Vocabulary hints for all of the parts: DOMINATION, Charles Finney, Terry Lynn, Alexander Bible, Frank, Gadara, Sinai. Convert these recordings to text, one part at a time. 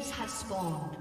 Minions have spawned.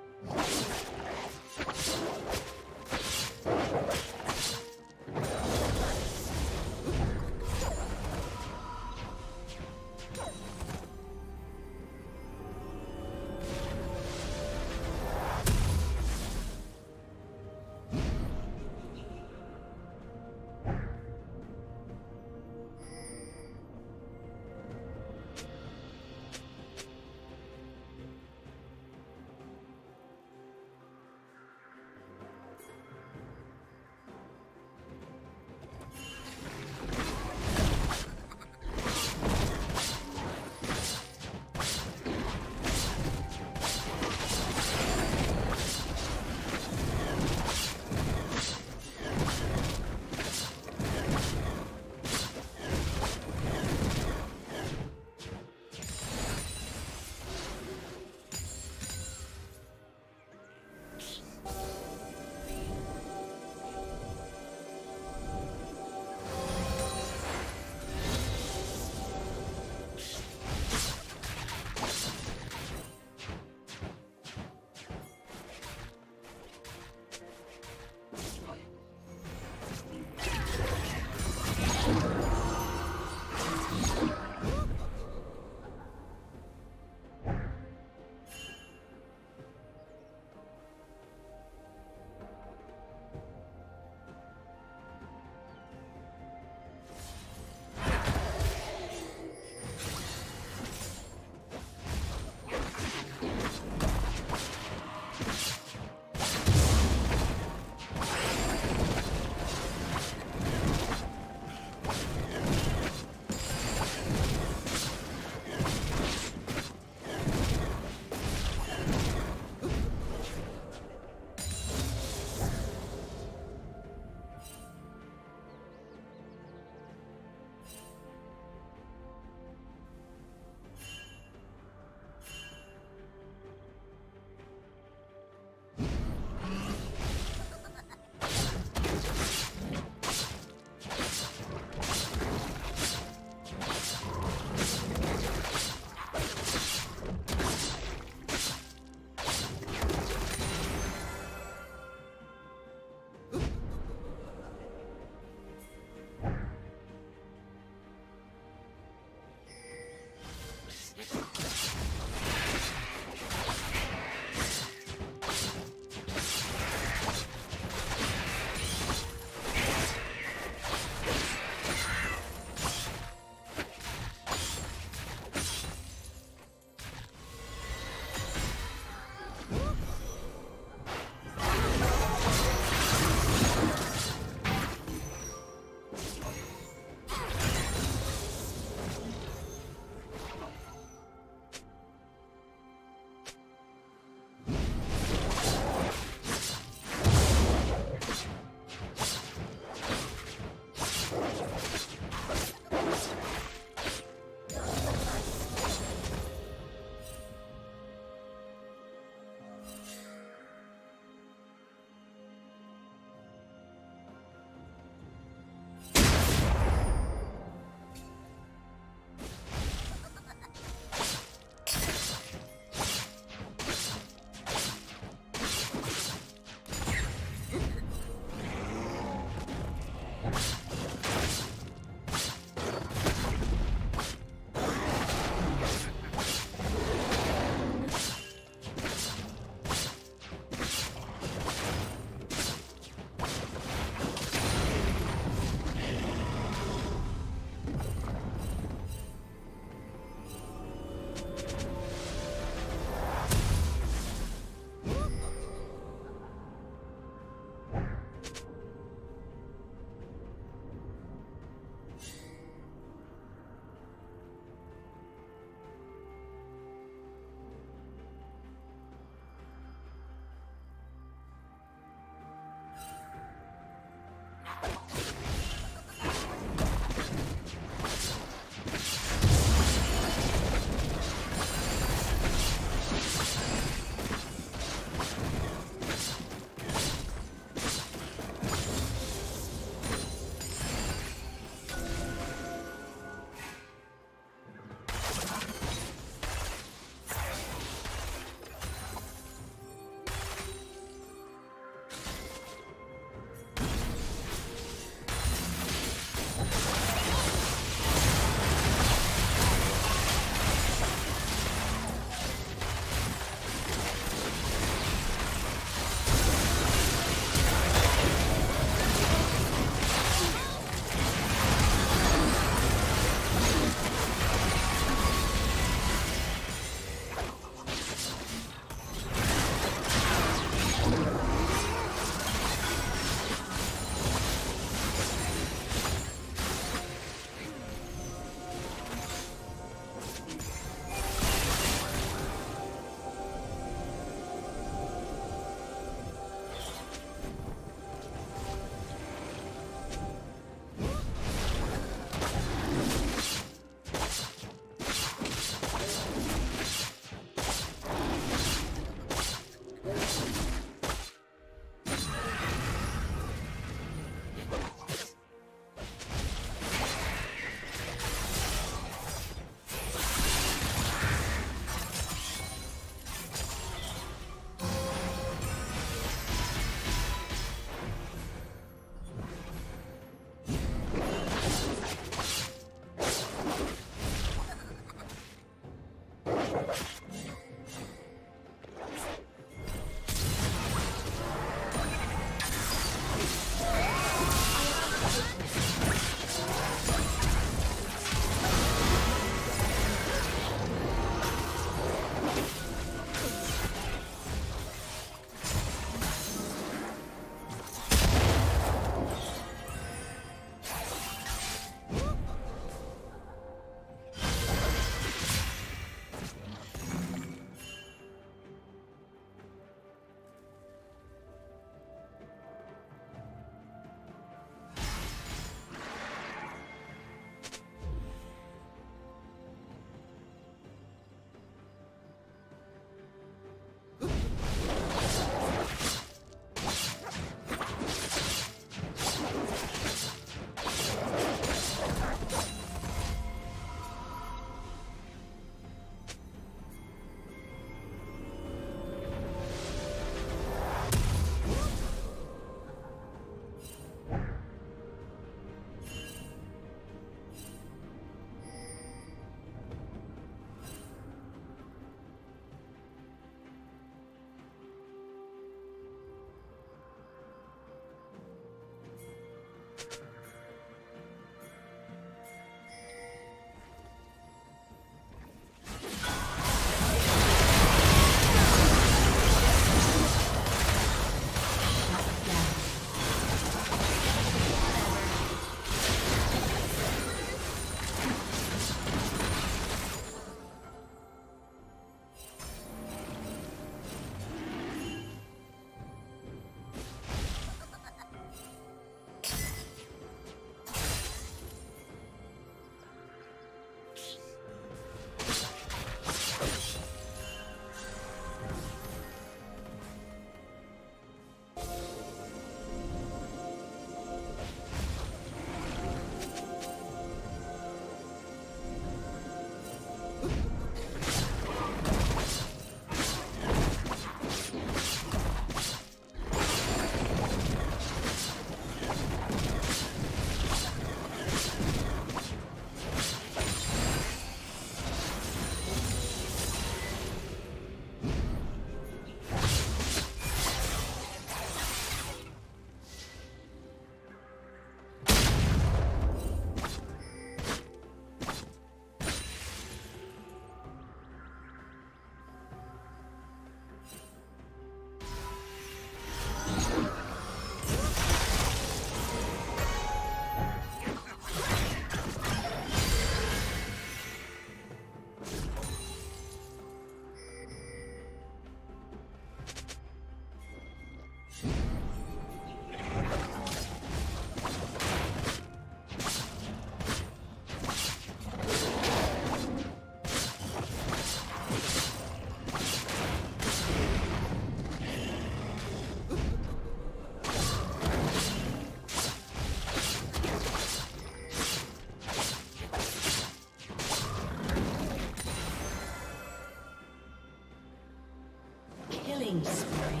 Victory.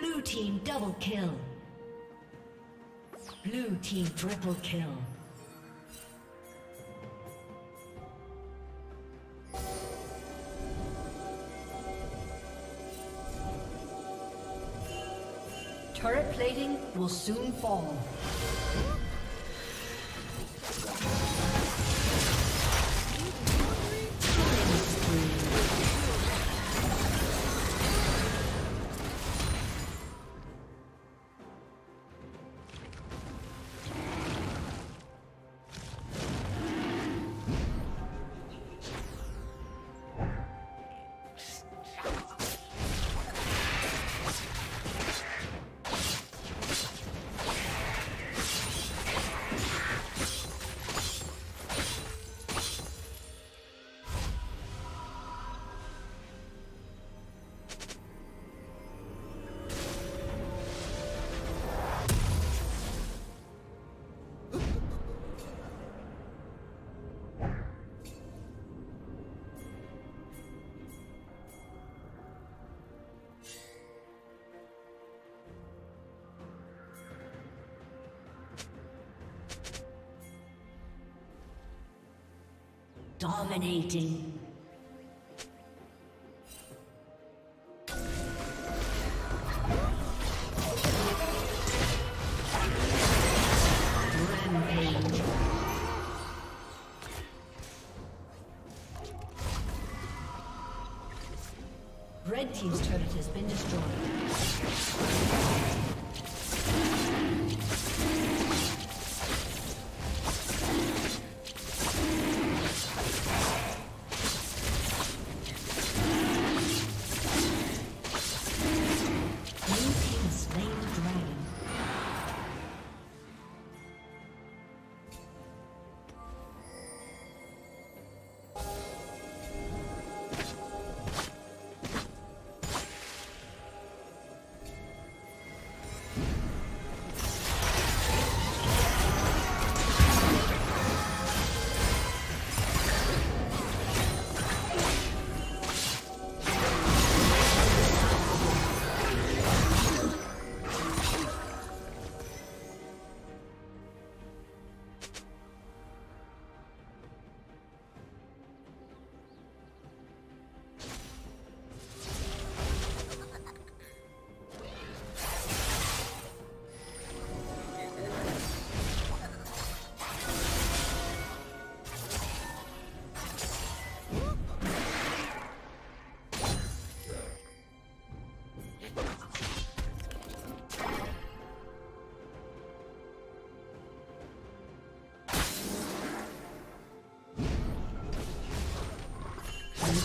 Blue team double kill. Blue team triple kill. Turret plating will soon fall. Dominating. Red team's turret has been destroyed.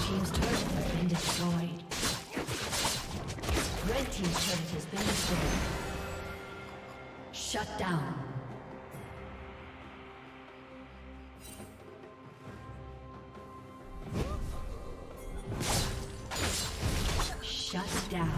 Team's turret has been destroyed. Shut down. Shut down.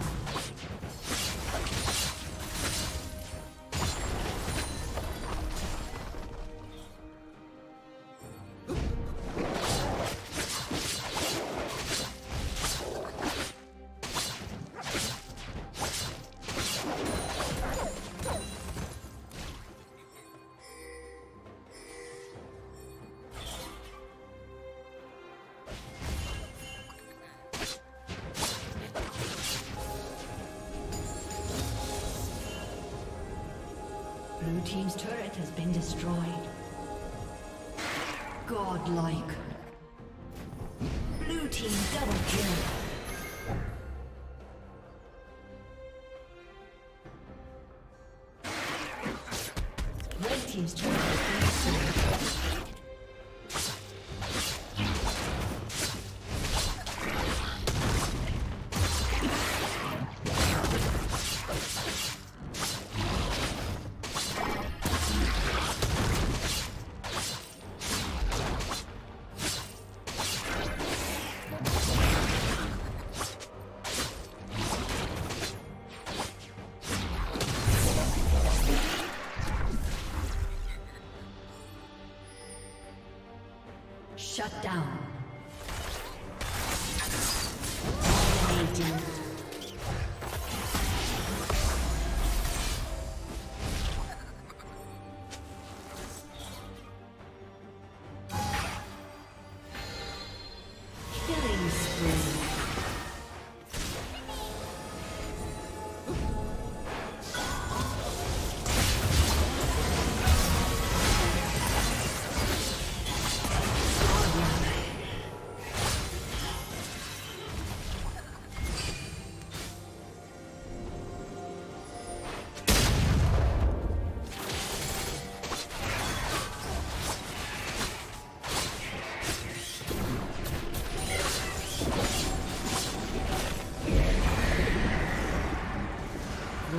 Blue team's turret has been destroyed. Godlike. Blue team double kill. Shut down.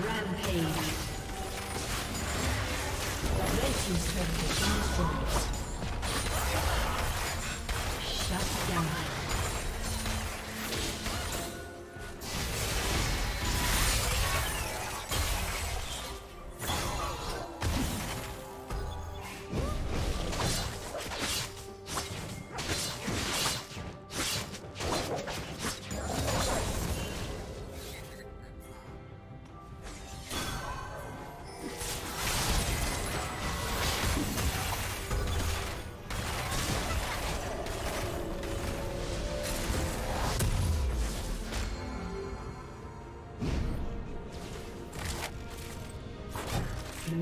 Rampage. Red team's turret has been destroyed. Shut down. Blue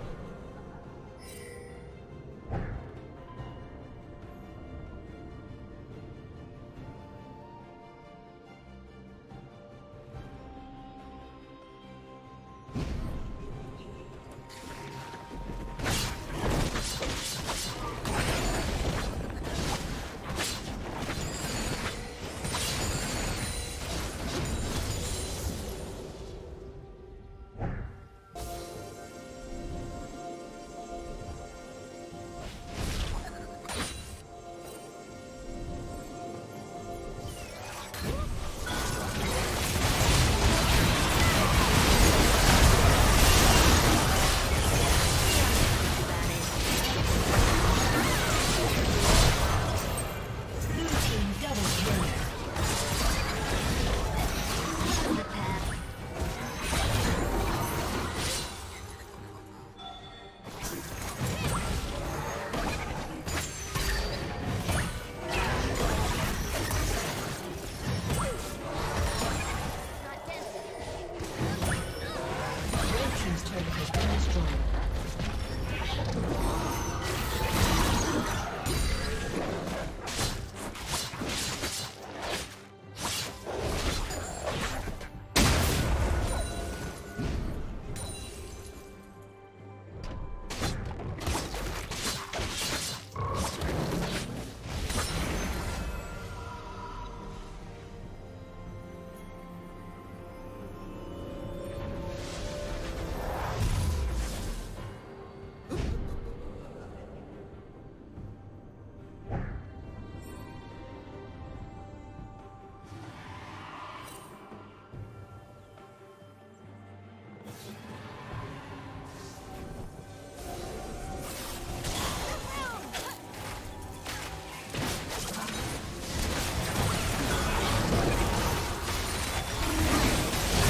team's turret has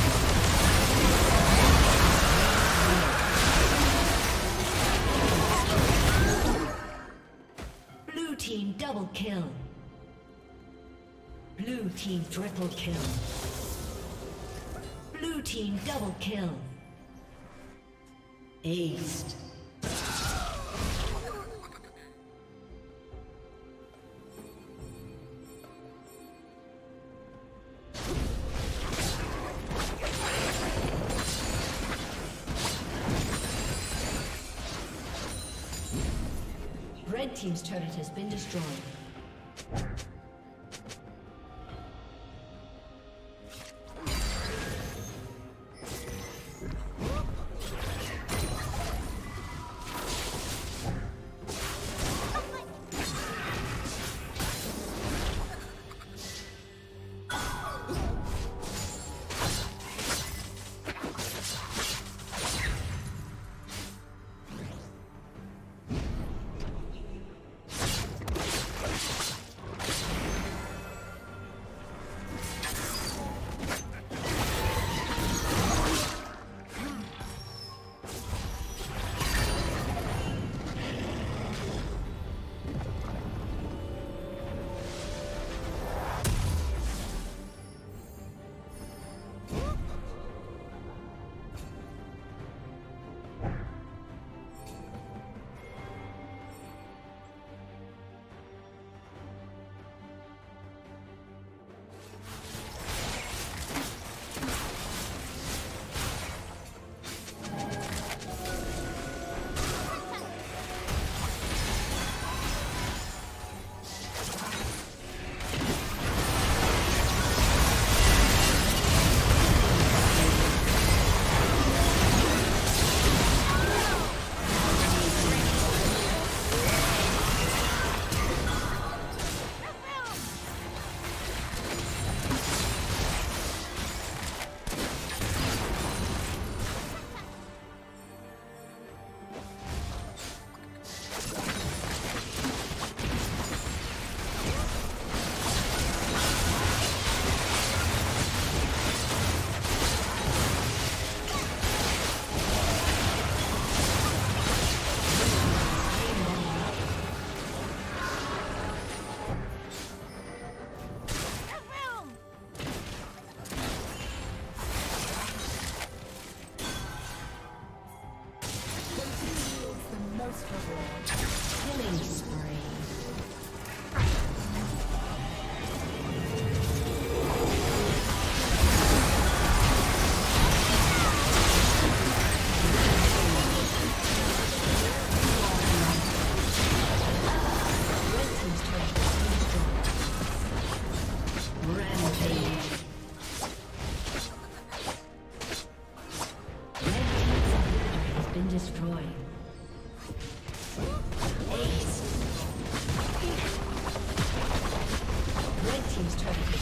been double kill. Blue team triple kill. Blue team double kill. Aced. Red team's turret has been destroyed. Red team's turret.